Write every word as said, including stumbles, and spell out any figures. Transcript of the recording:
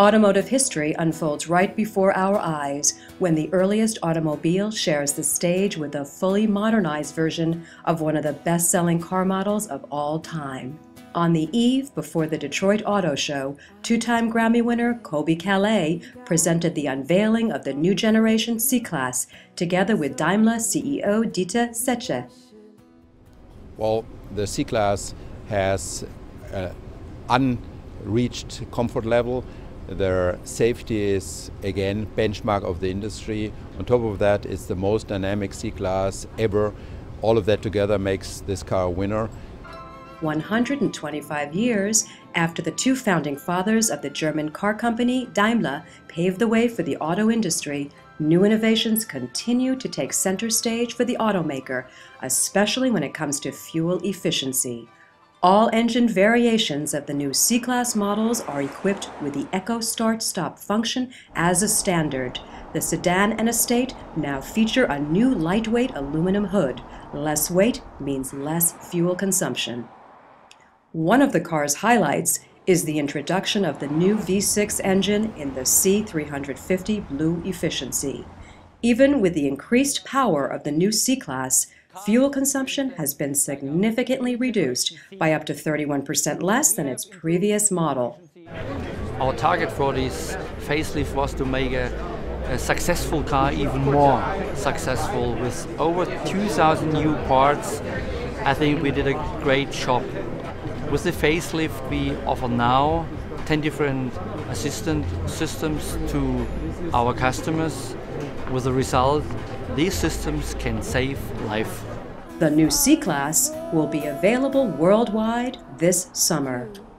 Automotive history unfolds right before our eyes when the earliest automobile shares the stage with a fully modernized version of one of the best-selling car models of all time. On the eve before the Detroit Auto Show, two-time Grammy winner Kobe Calais presented the unveiling of the new generation C-Class together with Daimler C E O Dieter Zetsche. Well, the C-Class has an unreached comfort level. Their safety is, again, benchmark of the industry. On top of that, it's the most dynamic C-Class ever. All of that together makes this car a winner. one hundred twenty-five years after the two founding fathers of the German car company, Daimler, paved the way for the auto industry, new innovations continue to take center stage for the automaker, especially when it comes to fuel efficiency. All engine variations of the new C-Class models are equipped with the Eco start stop function as a standard. The sedan and estate now feature a new lightweight aluminum hood. Less weight means less fuel consumption. One of the car's highlights is the introduction of the new V six engine in the C three fifty Blue Efficiency. Even with the increased power of the new C-Class, fuel consumption has been significantly reduced by up to thirty-one percent less than its previous model. Our target for this facelift was to make a, a successful car even more successful. With over two thousand new parts, I think we did a great job. With the facelift, we offer now ten different assistant systems to our customers. With the result, these systems can save life. The new C-Class will be available worldwide this summer.